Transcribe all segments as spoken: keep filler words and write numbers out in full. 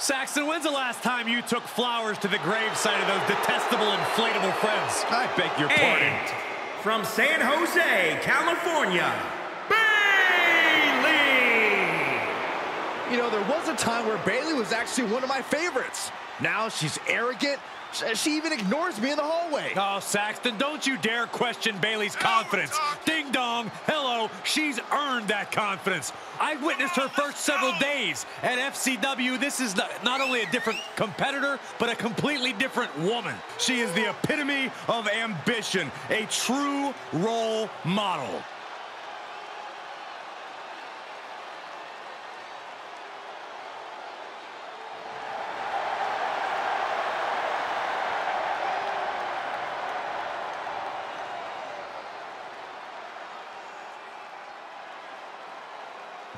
Saxton, when's the last time you took flowers to the gravesite of those detestable inflatable friends? I beg your pardon. From San Jose, California, Bayley! You know, there was a time where Bayley was actually one of my favorites. Now she's arrogant. She even ignores me in the hallway. Oh, Saxton, don't you dare question Bayley's confidence. Ding dong, hello, she's earned that confidence. I've witnessed her first several days at F C W. This is not only a different competitor, but a completely different woman. She is the epitome of ambition, a true role model.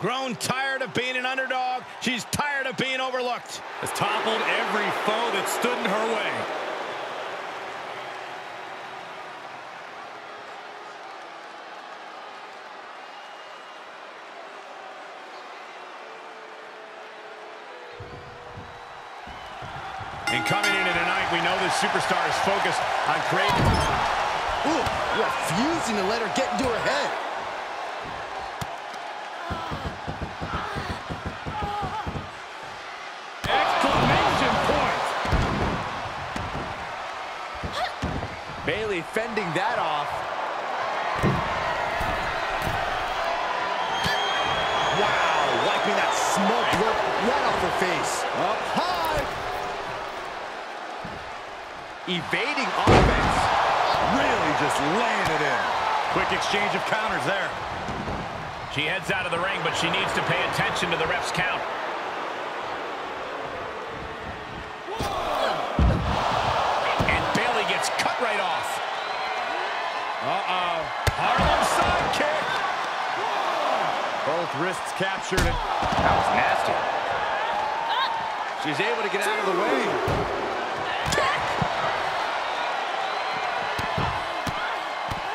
Grown tired of being an underdog. She's tired of being overlooked. Has toppled every foe that stood in her way. And coming into tonight, we know this superstar is focused on creating. Ooh, refusing to let her get into her head. Bayley fending that off. Wow, wiping that smoke work right off her face. Up high. Evading offense. Really just laying it in. Quick exchange of counters there. She heads out of the ring, but she needs to pay attention to the ref's count. Uh-oh. Harlem sidekick. Both wrists captured it. That was nasty. She's able to get out of the way. Kick.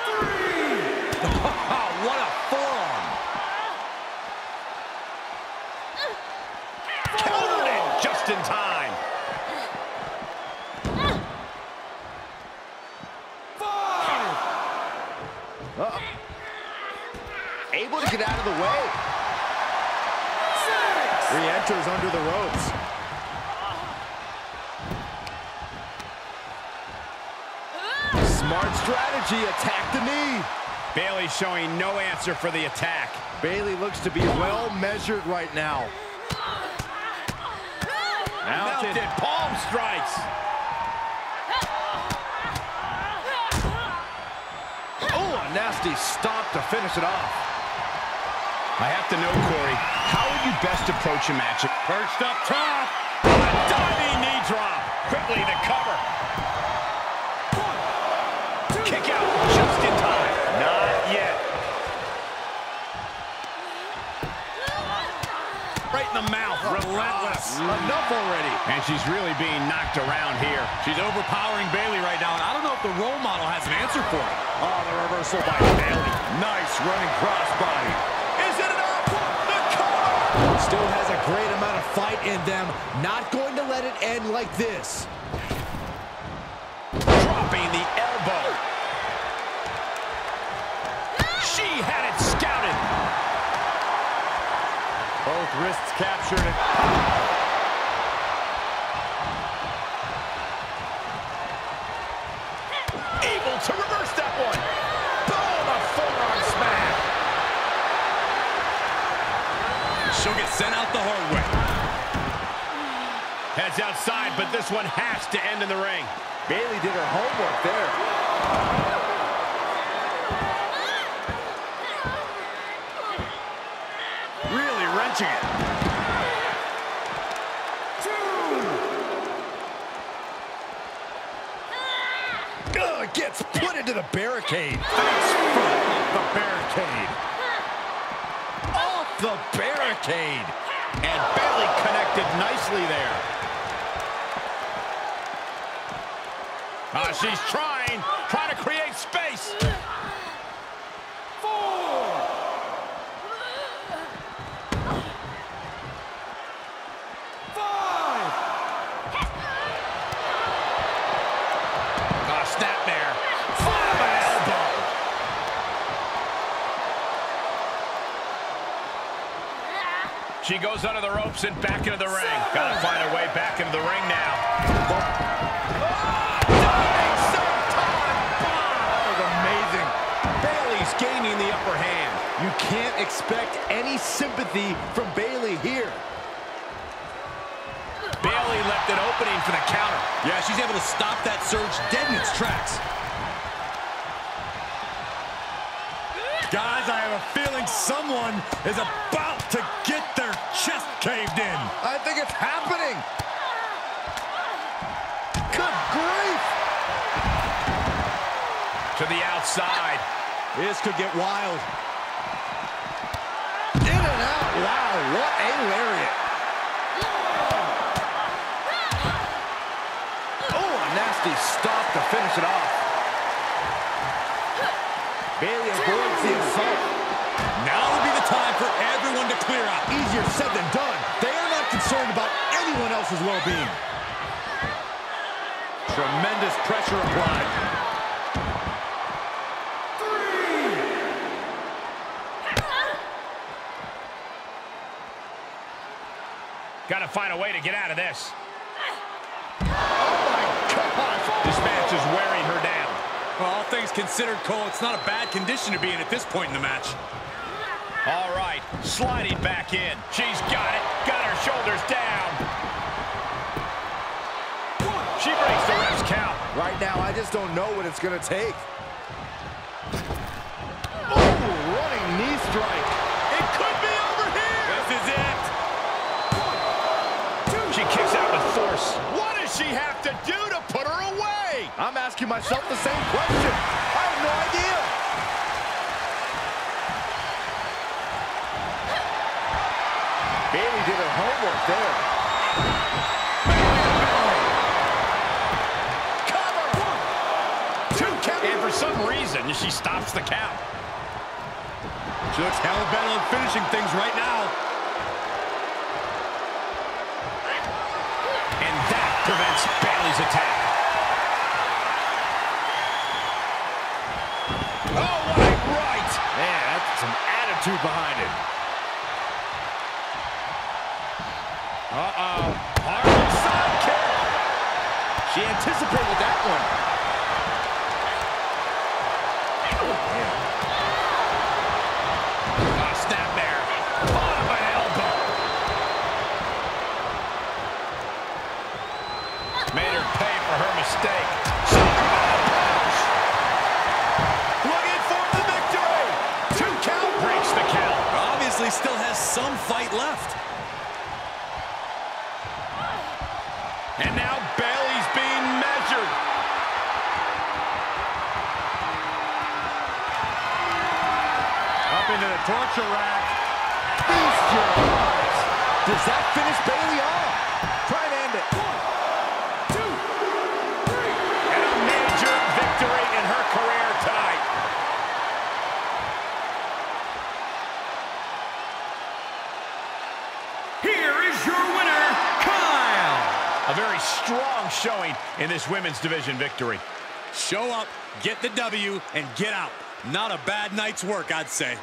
Three. What a form. Countered it just in time. Uh-oh. Able to get out of the way. Re-enters under the ropes. Smart strategy, attack the knee. Bayley showing no answer for the attack. Bayley looks to be well measured right now. Mounted, Mounted palm strikes. Nasty stomp to finish it off. I have to know, Corey, how would you best approach a match? Perched up top. A diving knee drop. Quickly the cover. One, two, kick out just in time. Not yet. Right in the mouth. Relentless. Oh, enough already. And she's really being knocked around here. She's overpowering Bayley right now, and I don't know if the role model has an answer for it. Oh, the reversal by Bayley. Nice running crossbody. Is it enough? The cover! Still has a great amount of fight in them. Not going to let it end like this. Dropping the elbow. She had it scouted. Both wrists captured it. Able to reverse that one. Boom, a forearm smash. She'll get sent out the hard way. Heads outside, but this one has to end in the ring. Bayley did her homework there. Really wrenching it. Gets put into the barricade. Face front off the barricade. Off the barricade. And Bayley connected nicely there. Uh, she's trying, trying to create space. Four. Five. She goes under the ropes and back into the ring. Gotta find her way back into the ring now. Oh, diving senton bomb! That was amazing. Bayley's gaining the upper hand. You can't expect any sympathy from Bayley here. Bayley left an opening for the counter. Yeah, she's able to stop that surge dead in its tracks. Guys, I have a feeling someone is about to get their chest caved in. I think it's happening. Good grief. To the outside. This could get wild. In and out. Wow, what a lariat. Oh, a nasty stop to finish it off. Bayley avoids the assault. Now would be the time for everyone to clear out. Easier said than done. They are not concerned about anyone else's well-being. Tremendous pressure applied. Three. Gotta find a way to get out of this. Oh my God! This match is wearing her down. Well, all things considered, Cole, it's not a bad condition to be in at this point in the match. All right, sliding back in. She's got it, got her shoulders down. She breaks the ref's count. Right now, I just don't know what it's gonna take. Oh, running knee strike. It could be over here. This is it. One, two, she kicks out with force. What does she have to do to put her away? I'm asking myself the same question. I have no idea. Bayley did her homework there. Cover! Two count. And for some reason, she stops the count. She looks hell bent on finishing things right now. And that prevents Bayley's attack. Oh, right, right. Man, that's some attitude behind it. Uh-oh. Harley sidekick. She anticipated that one. Yeah. Oh, snap there. Bottom of an elbow. Made her pay for her mistake. Still has some fight left. And now Bayley's being measured. Up into the torture rack. Bestial eyes. Does that finish Bayley off? Try to end it. One, two, three. And a major victory in her career tonight. A very strong showing in this women's division victory. Show up, get the W, and get out. Not a bad night's work, I'd say.